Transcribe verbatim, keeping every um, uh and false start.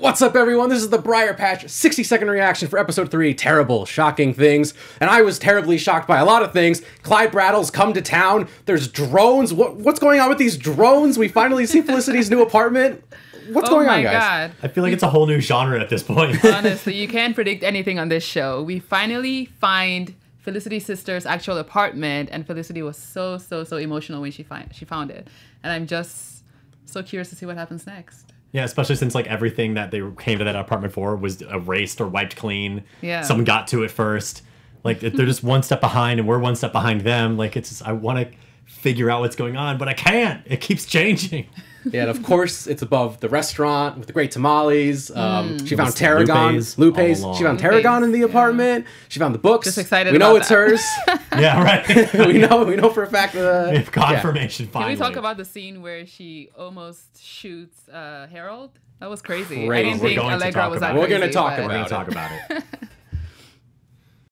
What's up, everyone? This is the Briar Patch sixty second reaction for episode three, Terrible, Shocking Things. And I was terribly shocked by a lot of things. Clyde Brattle's come to town. There's drones. What, what's going on with these drones? We finally see Felicity's new apartment. What's oh going on, guys? God. I feel like it's a whole new genre at this point. Honestly, you can't predict anything on this show. We finally find Felicity's sister's actual apartment, and Felicity was so, so, so emotional when she, find, she found it. And I'm just so curious to see what happens next. Yeah, especially since like everything that they came to that apartment for was erased or wiped clean. Yeah. Someone got to it first. Like they're just one step behind and we're one step behind them. Like it's just, I want to figure out what's going on, but I can't. It keeps changing. Yeah, and of course it's above the restaurant with the great tamales. Um, mm. She found tarragon, Lupe's. Lupe's. She found Lupe's. tarragon in the apartment. Yeah. She found the books. Just excited. We know it's that. hers. Yeah, right. we know. We know for a fact that uh, confirmation. Yeah. Finally. Can we talk about the scene where she almost shoots uh, Harold? That was crazy. crazy. I didn't We're think Allegra was that. Crazy, We're going to talk about it. We're going to talk about it.